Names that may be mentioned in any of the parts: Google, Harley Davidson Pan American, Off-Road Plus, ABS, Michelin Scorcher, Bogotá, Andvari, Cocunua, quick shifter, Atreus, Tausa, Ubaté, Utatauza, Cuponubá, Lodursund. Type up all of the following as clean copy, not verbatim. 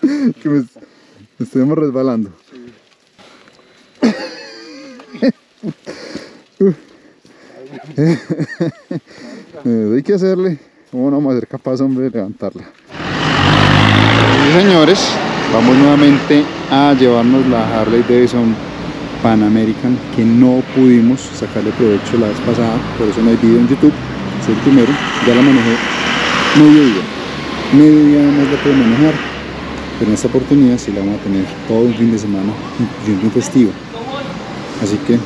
Que me estuvimos resbalando. Hay que hacerle. ¿Cómo no vamos a ser capaz, hombre, de levantarla? Sí, señores, vamos nuevamente a llevarnos la Harley Davidson Pan American, que no pudimos sacarle provecho la vez pasada, por eso no hay video en YouTube. Es el primero. Ya la manejé medio día nada más la puedo manejar, pero en esta oportunidad sí la vamos a tener todo un fin de semana, incluyendo un festivo. Así que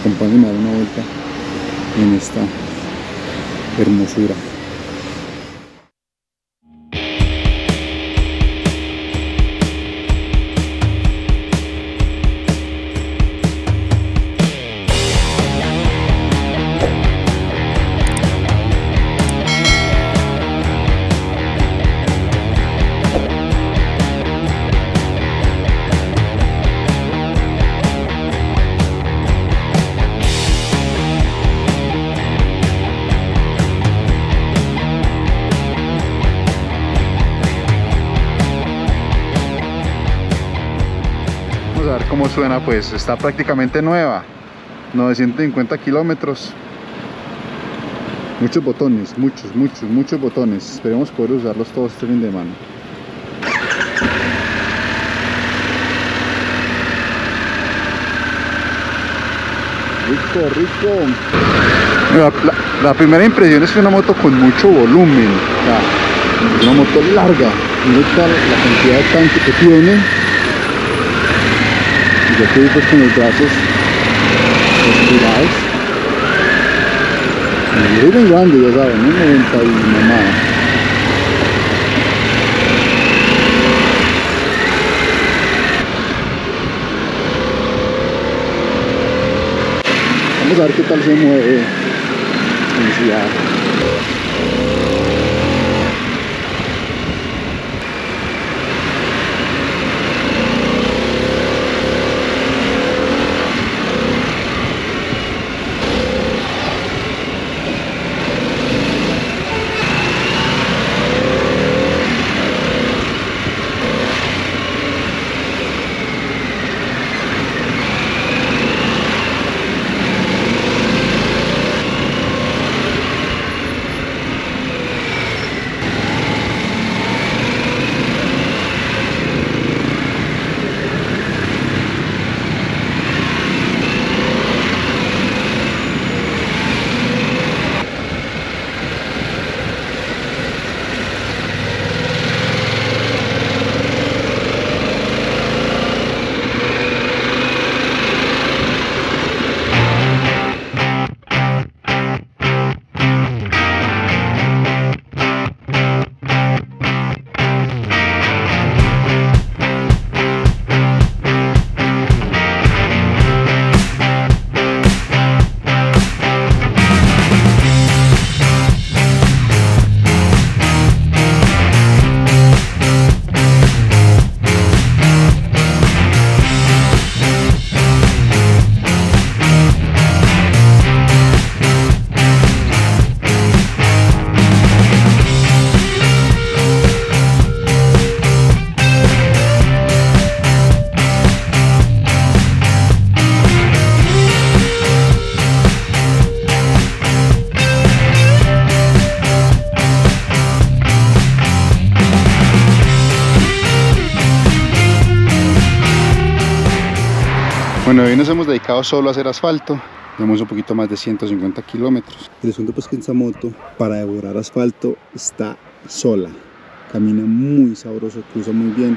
acompáñenme a dar una vuelta en esta hermosura. Suena, pues está prácticamente nueva, 950 kilómetros, muchos botones, muchos botones, esperemos poder usarlos todos este fin de mano. Rico. La primera impresión es que una moto con mucho volumen, una moto larga, mira la cantidad de tanque que tiene. Yo estoy pues con los brazos estirados. Me duro y grande, ya saben, ¿no? 90 y mamada. Vamos a ver qué tal se mueve. Felicidad. Bueno, hoy nos hemos dedicado solo a hacer asfalto, llevamos un poquito más de 150 kilómetros. El asunto pues que esta moto para devorar asfalto está sola, camina muy sabroso, cruza muy bien,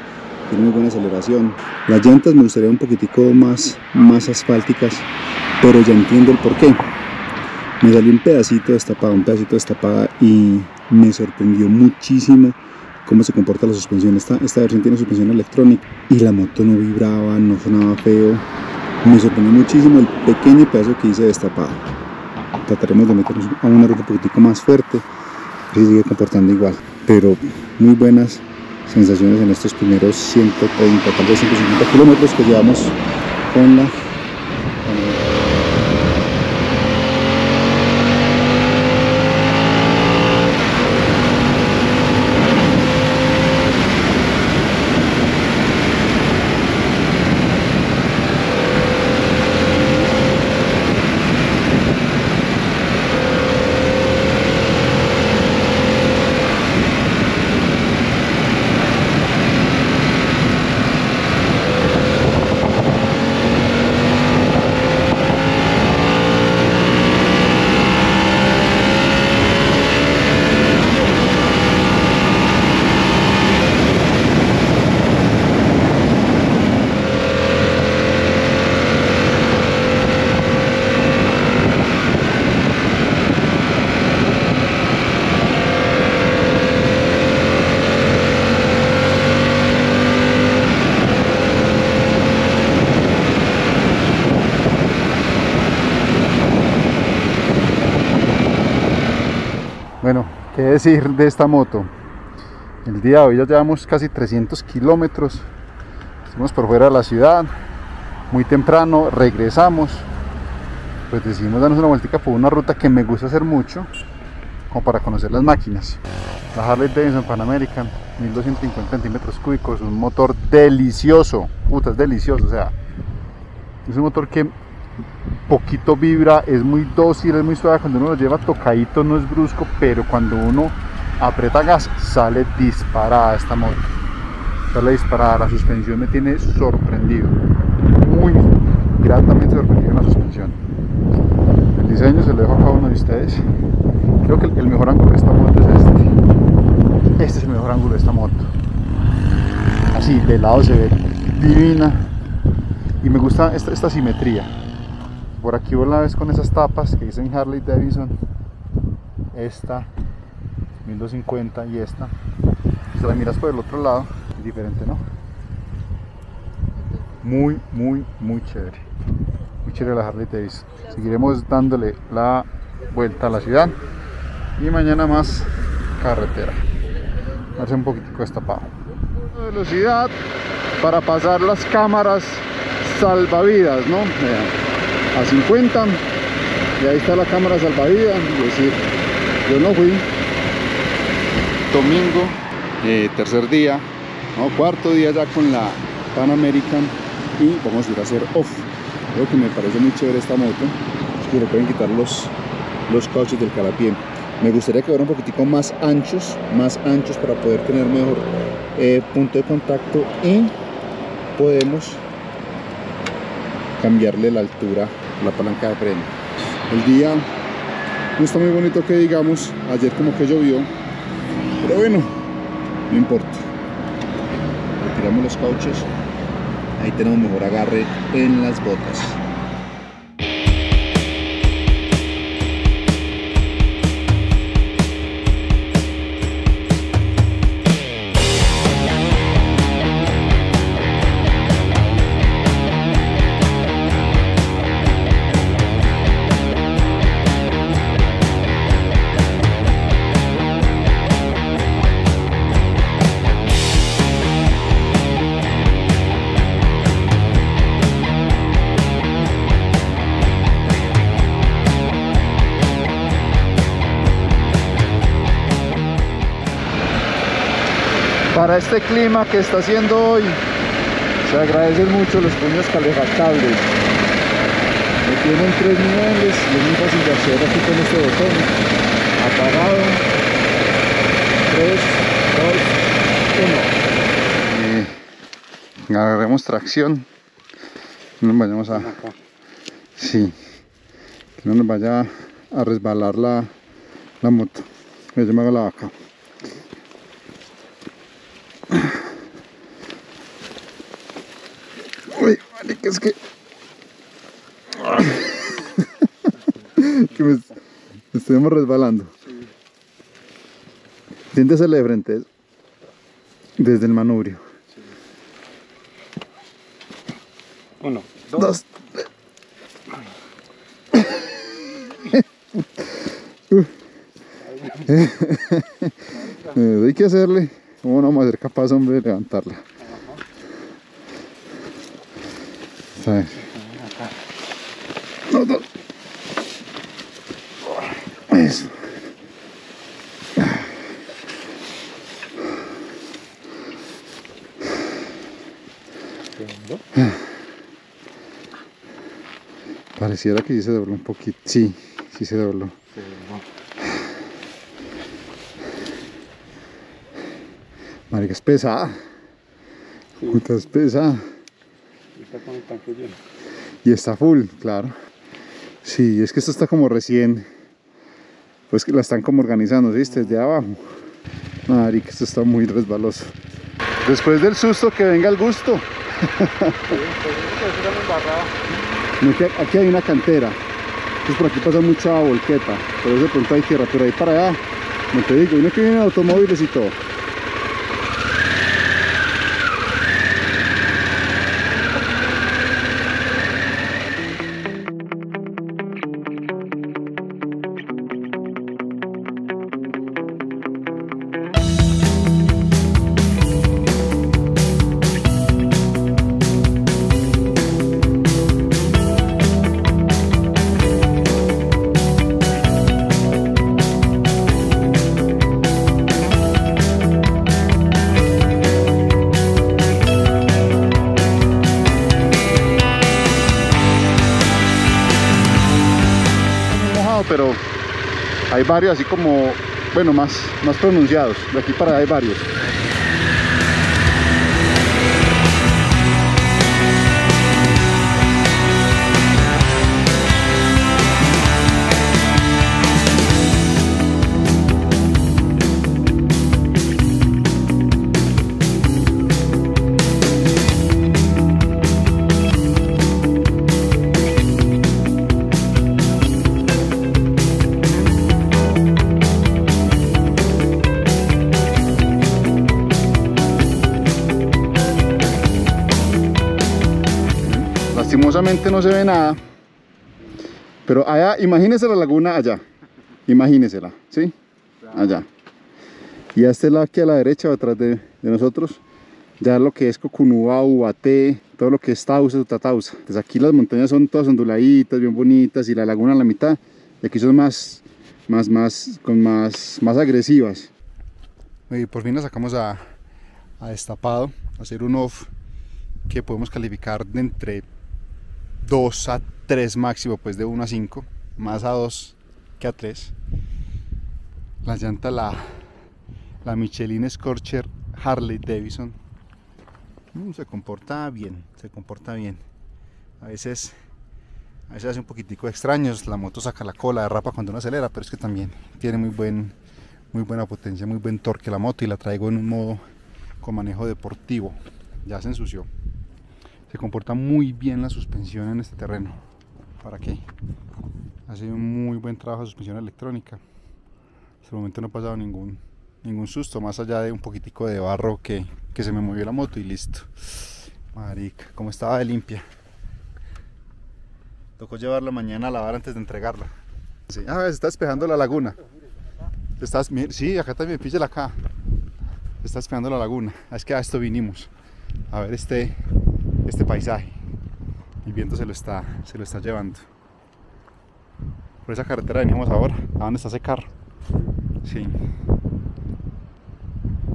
tiene muy buena aceleración. Las llantas me gustaría un poquitico más asfálticas, pero ya entiendo el porqué. Me salió un pedacito destapada y me sorprendió muchísimo cómo se comporta la suspensión. Esta versión tiene suspensión electrónica y la moto no vibraba, no sonaba feo. Me sorprendió muchísimo el pequeño pedazo que hice destapado. Trataremos de meternos a una ruta un poquitico más fuerte, pero sigue comportando igual. Pero muy buenas sensaciones en estos primeros 130, tal vez 150 kilómetros que llevamos con la... ¿Qué decir de esta moto? El día de hoy ya llevamos casi 300 kilómetros. Estuvimos por fuera de la ciudad, muy temprano, regresamos. Pues decidimos darnos una vueltica por una ruta que me gusta hacer mucho, como para conocer las máquinas. La Harley Davidson Pan American, 1250 centímetros cúbicos, un motor delicioso. Puta, es delicioso, o sea, es un motor que poquito vibra, es muy dócil, es muy suave. Cuando uno lo lleva tocadito no es brusco, pero cuando uno aprieta gas sale disparada esta moto, sale disparada. La suspensión me tiene sorprendido, muy gratamente sorprendido la suspensión. El diseño se lo dejo a cada uno de ustedes. Creo que el mejor ángulo de esta moto es este. Este es el mejor ángulo de esta moto, así de lado se ve divina. Y me gusta esta simetría. Por aquí vos la ves con esas tapas que dicen Harley Davidson, esta 1250 y esta. Si la miras por el otro lado es diferente, ¿no? Muy chévere, muy chévere la Harley Davidson. Seguiremos dándole la vuelta a la ciudad y mañana más carretera. Darse un poquitico destapado. Velocidad para pasar las cámaras salvavidas, ¿no? A 50, y ahí está la cámara salvavidas. Es decir, yo no fui. Domingo, tercer día, no, cuarto día ya con la Pan American, y vamos a ir a hacer off. Creo que me parece muy chévere esta moto. Es que le pueden quitar los cauchos del calapié. Me gustaría que fueran un poquitico más anchos para poder tener mejor punto de contacto, y podemos cambiarle la altura a la palanca de freno. El día no está muy bonito que digamos, ayer como que llovió, pero bueno, no importa. Retiramos los cauchos, ahí tenemos mejor agarre en las botas. Para este clima que está haciendo hoy, se agradecen mucho los puños calefactables. Me tienen tres niveles y es muy fácil de hacer aquí con este botón. Apagado, 3, 2, 1. Agarremos tracción. No nos vayamos a... Sí, que no nos vaya a resbalar la moto. Yo me hago la vaca. Es que me estuvimos resbalando. Siéntese de frente desde el manubrio. 1, 2. Hay que hacerle. ¿Cómo no vamos a ser capaz, hombre, de levantarla? A ver. No, no. Eso. Pareciera que sí se dobló un poquito. Sí, sí se dobló. Marica, es pesada. Puta, es pesada. Está con el tanque lleno. Y está full, claro. Sí, es que esto está como recién, pues que la están como organizando, ¿sí? Desde abajo. Marica, esto está muy resbaloso. Después del susto que venga el gusto. Aquí hay una cantera. Entonces por aquí pasa mucha volqueta. Por eso de pronto hay tierra, pero ahí para allá, no te digo, uno que viene en automóviles y todo. Hay varios así como, bueno, más pronunciados. De aquí para allá hay varios. Lastimosamente no se ve nada, pero allá, imagínense la laguna allá, imagínensela, ¿sí? Allá. Y a este lado aquí a la derecha, atrás de nosotros, ya lo que es Cocunua, Ubaté, todo lo que es Tausa, Utatauza. Entonces aquí las montañas son todas onduladitas, bien bonitas, y la laguna a la mitad, y aquí son más agresivas. Y por fin la sacamos a destapado, a hacer un off que podemos calificar de entre 2 a 3 máximo, pues de 1 a 5, más a 2 que a 3. La llanta, la Michelin Scorcher Harley Davidson. Se comporta bien, se comporta bien. A veces hace un poquitico extraños, la moto saca la cola, derrapa cuando uno acelera, pero es que también tiene muy buena potencia, muy buen torque la moto, y la traigo en un modo con manejo deportivo. Ya se ensució. Se comporta muy bien la suspensión en este terreno. ¿Para qué? Hace un muy buen trabajo de suspensión electrónica. Hasta el momento no ha pasado ningún susto, más allá de un poquitico de barro que se me movió la moto y listo. Marica, como estaba de limpia. Tocó llevarla mañana a lavar antes de entregarla. Sí. Ah, se está despejando la laguna. Sí, acá también, píllala acá. Se está despejando la laguna. Es que a esto vinimos. A ver este paisaje. El viento se lo está llevando. Por esa carretera venimos ahora. ¿A dónde está ese carro? Sí.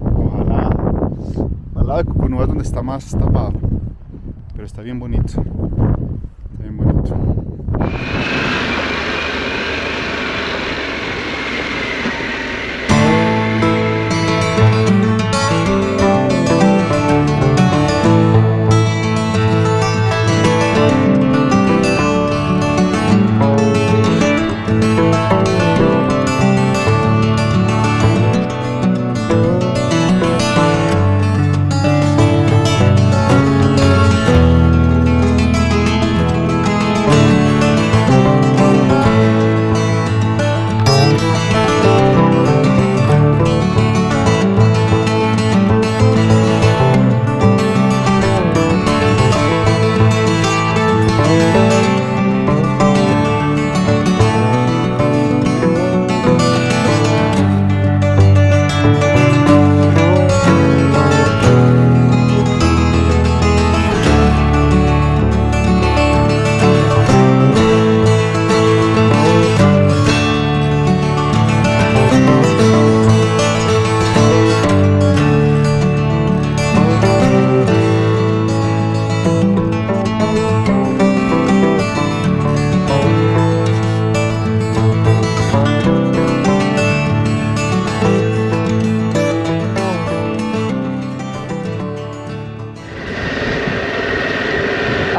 Ojalá. Al lado de Cuponubá es donde está más tapado. Pero está bien bonito. Está bien bonito.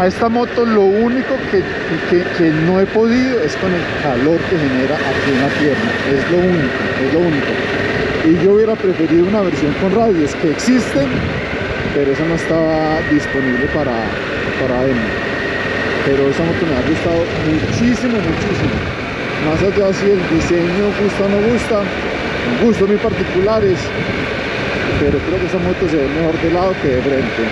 Esta moto lo único que no he podido es con el calor que genera aquí en la pierna, es lo único. Y yo hubiera preferido una versión con radios que existen, pero esa no estaba disponible para demo. Pero esa moto me ha gustado muchísimo. Más allá si el diseño gusta o no gusta, un gusto muy particular es, pero creo que esa moto se ve mejor de lado que de frente.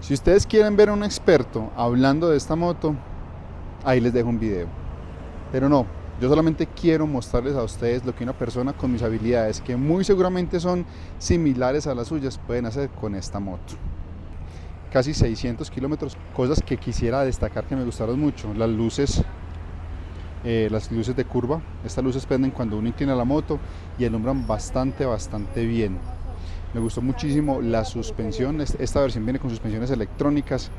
Si ustedes quieren ver a un experto hablando de esta moto, ahí les dejo un video. Pero no, yo solamente quiero mostrarles a ustedes lo que una persona con mis habilidades, que muy seguramente son similares a las suyas, pueden hacer con esta moto. Casi 600 kilómetros, cosas que quisiera destacar que me gustaron mucho. Las luces de curva, estas luces prenden cuando uno inclina la moto y alumbran bastante bien. Me gustó muchísimo la suspensión, esta versión viene con suspensiones electrónicas,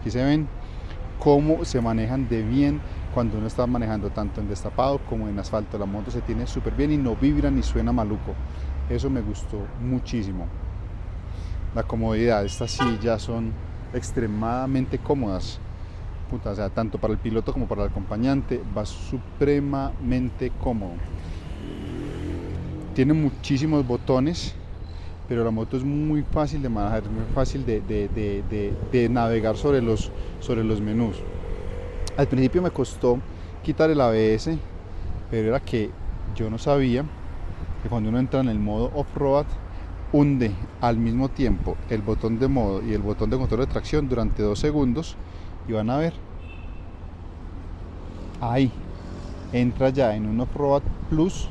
aquí se ven, cómo se manejan de bien cuando uno está manejando tanto en destapado como en asfalto. La moto se tiene súper bien y no vibra ni suena maluco. Eso me gustó muchísimo. La comodidad, estas sillas son extremadamente cómodas. Puta, o sea, tanto para el piloto como para el acompañante va supremamente cómodo. Tiene muchísimos botones, pero la moto es muy fácil de manejar, muy fácil de navegar sobre los menús. Al principio me costó quitar el ABS, pero era que yo no sabía que cuando uno entra en el modo off-road, hunde al mismo tiempo el botón de modo y el botón de control de tracción durante 2 segundos, y van a ver, ahí entra ya en un Off-Road Plus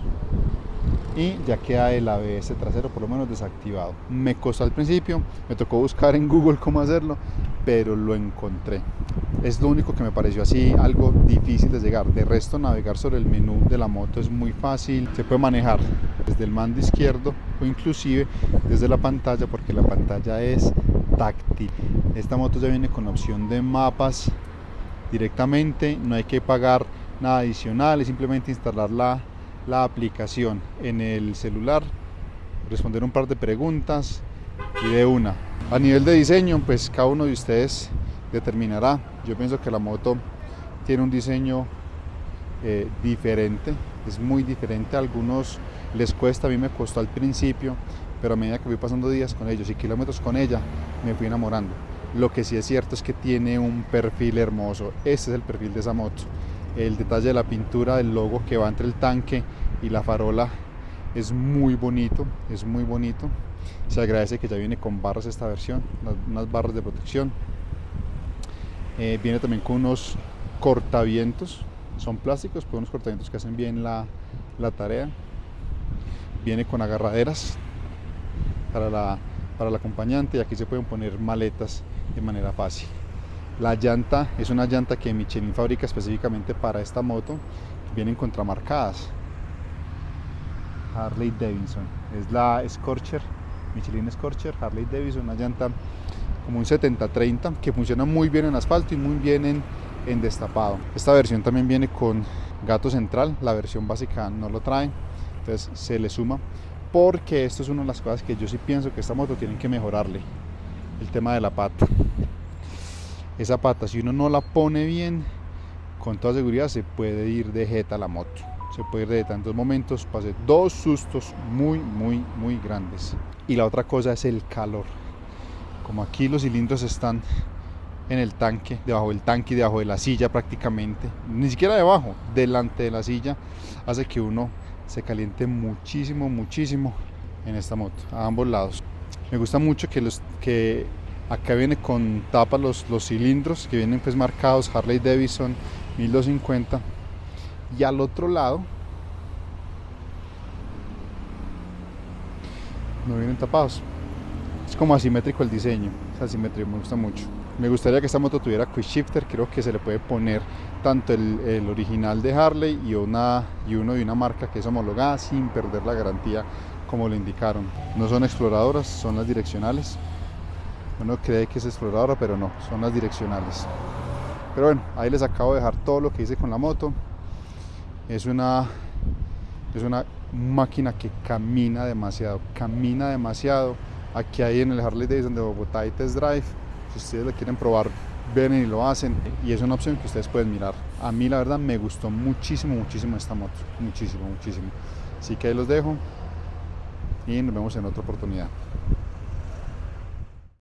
y ya queda el ABS trasero por lo menos desactivado. Me costó al principio, me tocó buscar en Google cómo hacerlo, pero lo encontré. Es lo único que me pareció así algo difícil de llegar. De resto, navegar sobre el menú de la moto es muy fácil, se puede manejar desde el mando izquierdo o inclusive desde la pantalla, porque la pantalla es táctil. Esta moto ya viene con la opción de mapas directamente, no hay que pagar nada adicional, es simplemente instalar la aplicación en el celular, responder un par de preguntas y de una. A nivel de diseño, pues cada uno de ustedes determinará. Yo pienso que la moto tiene un diseño diferente, es muy diferente. A algunos les cuesta, a mí me costó al principio, pero a medida que fui pasando días con ellos y kilómetros con ella, me fui enamorando. Lo que sí es cierto es que tiene un perfil hermoso. Este es el perfil de esa moto. El detalle de la pintura, del logo que va entre el tanque y la farola, es muy bonito, es muy bonito. Se agradece que ya viene con barras esta versión, unas barras de protección. Viene también con unos cortavientos, son plásticos, pero unos cortavientos que hacen bien la tarea. Viene con agarraderas para el acompañante, y aquí se pueden poner maletas de manera fácil. La llanta es una llanta que Michelin fabrica específicamente para esta moto, vienen contramarcadas Harley Davidson, es la Scorcher, Michelin Scorcher Harley Davidson, una llanta como un 70-30 que funciona muy bien en asfalto y muy bien en destapado. Esta versión también viene con gato central, la versión básica no lo trae, entonces se le suma, porque esto es una de las cosas que yo sí pienso que esta moto tienen que mejorarle, el tema de la pata. Esa pata, si uno no la pone bien, con toda seguridad se puede ir de jeta la moto, se puede ir de tantos momentos. Pasé 2 sustos muy grandes. Y la otra cosa es el calor. Como aquí los cilindros están en el tanque, debajo del tanque y debajo de la silla prácticamente, ni siquiera debajo, delante de la silla, hace que uno se caliente muchísimo en esta moto, a ambos lados. Me gusta mucho que acá viene con tapa los cilindros, que vienen pues marcados Harley Davidson 1250, y al otro lado no vienen tapados. Es como asimétrico el diseño, esa asimetría me gusta mucho. Me gustaría que esta moto tuviera quick shifter, creo que se le puede poner tanto el original de Harley y uno de una marca que es homologada sin perder la garantía, como lo indicaron. No son exploradoras, son las direccionales. Uno cree que es exploradora, pero no, son las direccionales. Pero bueno, ahí les acabo de dejar todo lo que hice con la moto. Es una máquina que camina demasiado, camina demasiado. Aquí hay en el Harley Davidson de Bogotá y Test Drive. Si ustedes la quieren probar, ven y lo hacen, y es una opción que ustedes pueden mirar. A mí la verdad me gustó muchísimo esta moto, muchísimo. Así que ahí los dejo y nos vemos en otra oportunidad.